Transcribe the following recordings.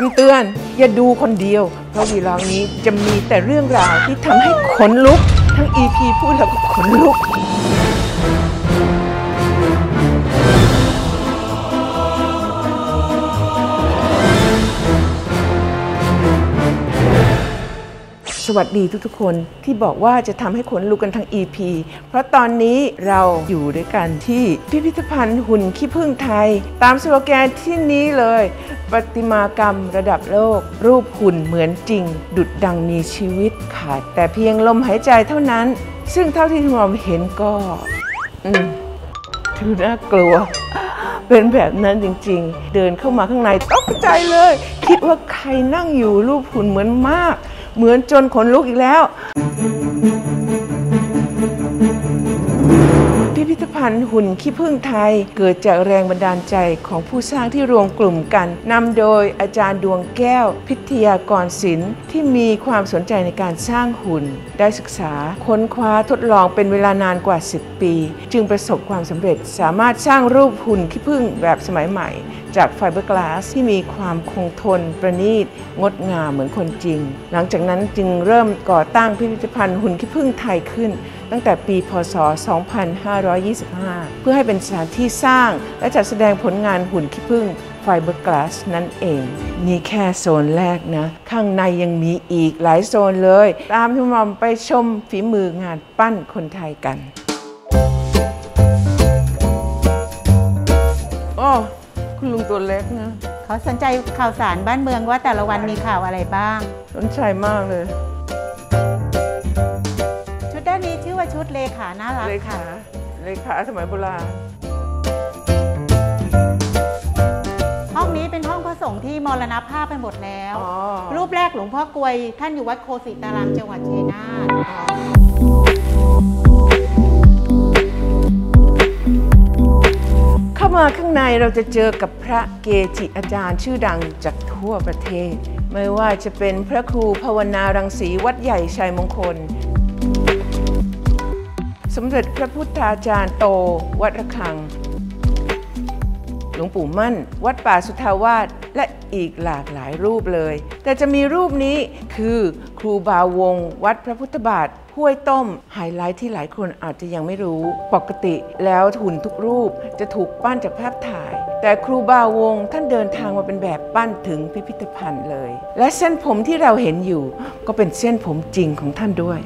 คำเตือนอย่าดูคนเดียวเพราะวีล็อกนี้จะมีแต่เรื่องราวที่ทำให้ขนลุกทั้ง EP พูดแล้วก็ขนลุกสวัสดีทุกๆคนที่บอกว่าจะทำให้ขนลุกกันทั้ง EP เพราะตอนนี้เราอยู่ด้วยกันที่พิพิธภัณฑ์หุ่นขี้ผึ้งไทยตามสโลแกนที่นี้เลยประติมากรรมระดับโลกรูปหุ่นเหมือนจริงดุจดังมีชีวิตขาดแต่เพียงลมหายใจเท่านั้นซึ่งเท่าที่มองเห็นก็ดูน่ากลัวเป็นแบบนั้นจริงๆเดินเข้ามาข้างในตกใจเลยคิดว่าใครนั่งอยู่รูปหุ่นเหมือนมากเหมือนจนขนลุกอีกแล้วพิพิธภัณฑ์หุ่นขี้ผึ้งไทยเกิดจากแรงบันดาลใจของผู้สร้างที่รวมกลุ่มกันนำโดยอาจารย์ดวงแก้วพิทยากรศิลป์ที่มีความสนใจในการสร้างหุ่นได้ศึกษาค้นคว้าทดลองเป็นเวลานานกว่า10 ปี จึงประสบความสำเร็จสามารถสร้างรูปหุ่นขี้ผึ้งแบบสมัยใหม่จากไฟเบอร์กลาสที่มีความคงทนประณีตงดงามเหมือนคนจริงหลังจากนั้นจึงเริ่มก่อตั้งพิพิธภัณฑ์หุ่นขี้ผึ้งไทยขึ้นตั้งแต่ปีพ.ศ. 2525 เพื่อให้เป็นสถานที่สร้างและจัดแสดงผลงานหุ่นขี้ผึ้งไฟเบอร์กลาสนั่นเองนี่แค่โซนแรกนะข้างในยังมีอีกหลายโซนเลยตามที่มอมไปชมฝีมืองานปั้นคนไทยกันอ๋อคุณลุงตัวเล็กนะเขาสนใจข่าวสารบ้านเมืองว่าแต่ละวันมีข่าวอะไรบ้างสนใจมากเลยชุดด้านนี้ชื่อว่าชุดเลขาน่ารักค่ะเลขาสมัยโบราณห้องนี้เป็นห้องพระสงฆ์ที่มรณภาพไปหมดแล้วรูปแรกหลวงพ่อกลวยท่านอยู่วัดโคสิตารามจังหวัดชัยนาทมาข้างในเราจะเจอกับพระเกจิอาจารย์ชื่อดังจากทั่วประเทศไม่ว่าจะเป็นพระครูภาวนารังสีวัดใหญ่ชัยมงคลสมเด็จพระพุทธาจารย์โตวัดระฆังหลวงปู่มั่นวัดป่าสุทธาวาสและอีกหลากหลายรูปเลยแต่จะมีรูปนี้คือครูบาวงวัดพระพุทธบาทห้วยต้มไฮไลท์ที่หลายคนอาจจะยังไม่รู้ปกติแล้วหุ่นทุกรูปจะถูกปั้นจากภาพถ่ายแต่ครูบาวงท่านเดินทางมาเป็นแบบปั้นถึงพิพิธภัณฑ์เลยและเส้นผมที่เราเห็นอยู่ก็เป็นเส้นผมจริงของท่านด้วย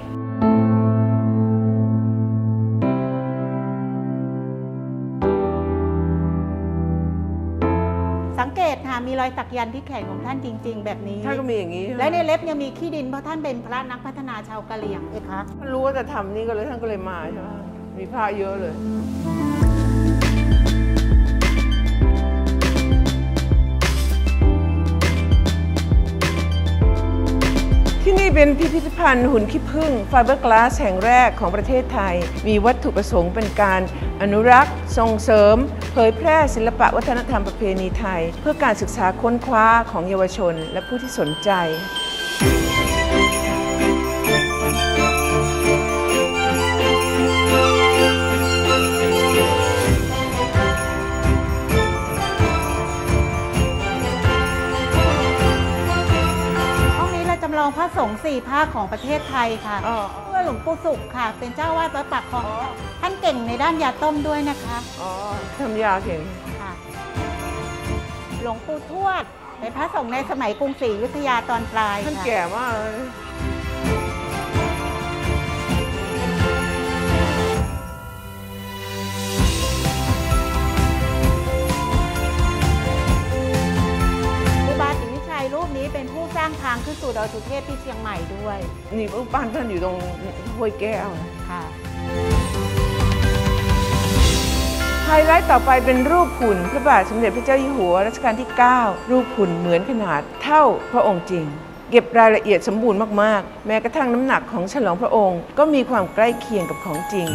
สังเกตค่ะมีรอยตักยันที่แขนของท่านจริงๆแบบนี้ท่านก็มีอย่างนี้และในเล็บยังมีขี้ดินเพราะท่านเป็นพระนักพัฒนาชาวกะเหรี่ยงนะคะท่านรู้ว่าจะทำนี่ก็เลยท่านก็เลยมาใช่ไหมมีพระเยอะเลยที่นี่เป็นพิพิธภัณฑ์หุ่นขี้ผึ้งไฟเบอร์กลาสแห่งแรกของประเทศไทยมีวัตถุประสงค์เป็นการอนุรักษ์ส่งเสริมเผยแพร่ศิลปะวัฒนธรรมประเพณีไทยเพื่อการศึกษาค้นคว้าของเยาวชนและผู้ที่สนใจจำลองพระสงฆ์4ภาคของประเทศไทยค่ะเพื่อหลวงปู่สุขค่ะเป็นเจ้าวาดวัดปากคลองท่านเก่งในด้านยาต้มด้วยนะคะทำยาเก่งค่ะหลวงปู่ทวดเป็นพระสงฆ์ในสมัยกรุงศรีอยุธยาตอนปลายท่านแก่มากเลยรูปนี้เป็นผู้สร้างทางขึ้นสู่ดอยสุเทพที่เชียงใหม่ด้วยนี่รูปปั้นท่านอยู่ตรงห้วยแก้วค่ะไฮไลท์ต่อไปเป็นรูปหุ่นพระบาทสมเด็จพระเจ้าอยู่หัวรัชกาลที่9รูปหุ่นเหมือนขนาดเท่าพระองค์จริงเก็บรายละเอียดสมบูรณ์มากๆแม้กระทั่งน้ำหนักของฉลองพระองค์ก็มีความใกล้เคียงกับของจริง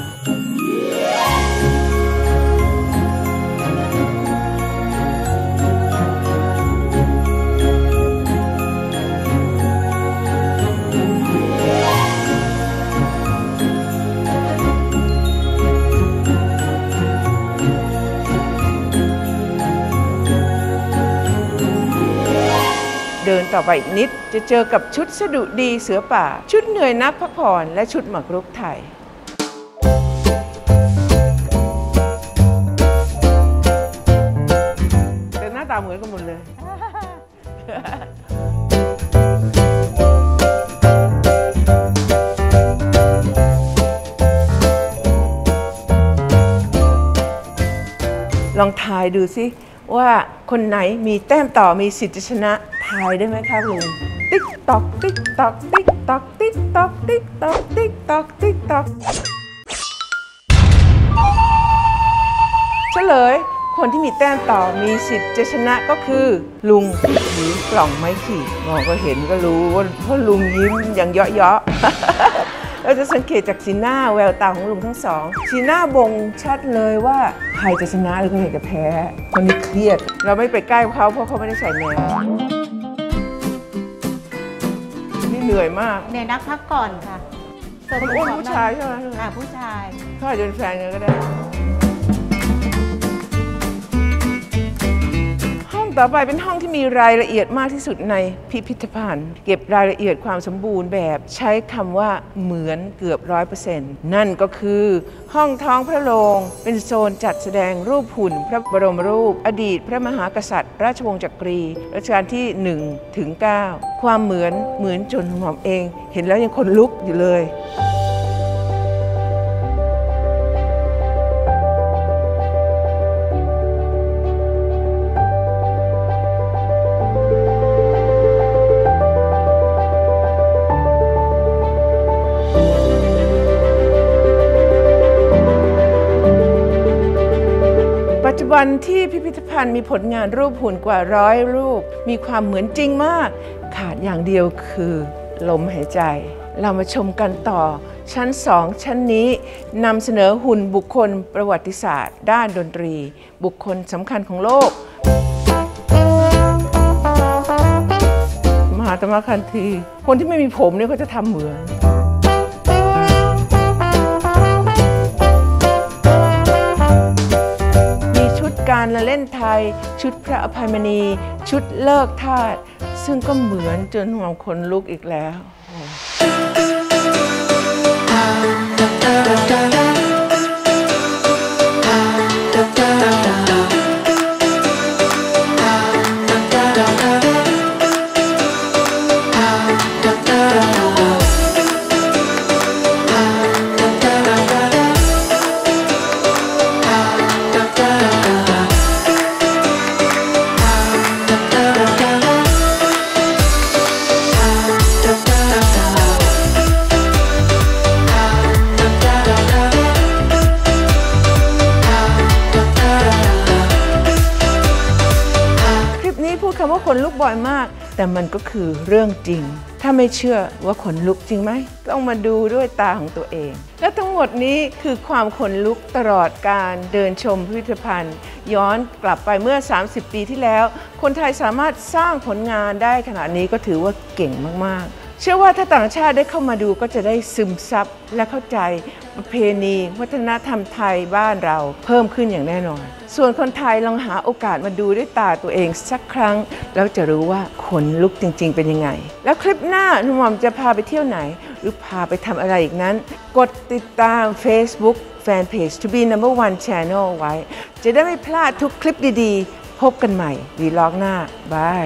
เดินต่อไปอีกนิดจะเจอกับชุดสดุดีเสือป่าชุดเหนื่อยนักพักผ่อนและชุดหมากรุกไทยเป็นหน้าตาเหมือนกันหมดเลยลองทายดูสิว่าคนไหนมีแต้มต่อมีสิทธิชนะทายได้ไหมคะลุงติ๊กตอกติ๊กตอกติ๊กตอกติ๊กตอกติ๊กตอกติ๊กตอกติ๊กตอกเฉลยคนที่มีแต้มต่อมีสิทธิชนะก็คือลุงถือกล่องไม้ขีดมองก็เห็นก็รู้ว่าเพราะลุงยิ้มอย่างเยาะๆเราจะสังเกตจากสีหน้าแววตาของลุงทั้งสองสีหน้าบ่งชัดเลยว่าใครจะชนะหรือใครจะแพ้คนนี้เครียดเราไม่ไปใกล้เขาเพราะเขาไม่ได้ใส่แมสนี่เหนื่อยมากเหนื่อยนักพักก่อนค่ะคนอ้วนผู้ชายใช่ไหมค่ะผู้ชายเขาอาจจะเป็นแฟนกันก็ได้ต่อไปเป็นห้องที่มีรายละเอียดมากที่สุดในพิพิธภัณฑ์เก็บรายละเอียดความสมบูรณ์แบบใช้คำว่าเหมือนเกือบ 100% นั่นก็คือห้องท้องพระโรงเป็นโซนจัดแสดงรูปหุ่นพระบรมรูปอดีตพระมหากษัตริย์ราชวงศ์จักรีรัชกาลที่1ถึง9ความเหมือนจนหม่อมเองเห็นแล้วยังขนลุกอยู่เลยวันที่พิพิธภัณฑ์มีผลงานรูปหุ่นกว่า100 รูปมีความเหมือนจริงมากขาดอย่างเดียวคือลมหายใจเรามาชมกันต่อชั้น2ชั้นนี้นำเสนอหุ่นบุคคลประวัติศาสตร์ด้านดนตรีบุคคลสำคัญของโลกมหาตมะคันธีคนที่ไม่มีผมเนี่ยเขาจะทำเหมือนการละเล่นไทยชุดพระอภัยมณีชุดเลิกทาสซึ่งก็เหมือนจนหัวขนลุกอีกแล้วคนลุกบ่อยมากแต่มันก็คือเรื่องจริงถ้าไม่เชื่อว่าขนลุกจริงไหมต้องมาดูด้วยตาของตัวเองและทั้งหมดนี้คือความขนลุกตลอดการเดินชมพิพิธภัณฑ์ย้อนกลับไปเมื่อ30 ปีที่แล้วคนไทยสามารถสร้างผลงานได้ขนาดนี้ก็ถือว่าเก่งมากๆเชื่อว่าถ้าต่างชาติได้เข้ามาดูก็จะได้ซึมซับและเข้าใจประเพณีวัฒนธรรมไทยบ้านเราเพิ่มขึ้นอย่างแน่นอนส่วนคนไทยลองหาโอกาสมาดูด้วยตาตัวเองสักครั้งแล้วจะรู้ว่าขนลุกจริงๆเป็นยังไงแล้วคลิปหน้าหนุ่มจะพาไปเที่ยวไหนหรือพาไปทำอะไรอีกนั้นกดติดตาม Facebook Fanpage To Be Number One Channel ไว้จะได้ไม่พลาดทุกคลิปดีๆพบกันใหม่วีล็อกหน้าบาย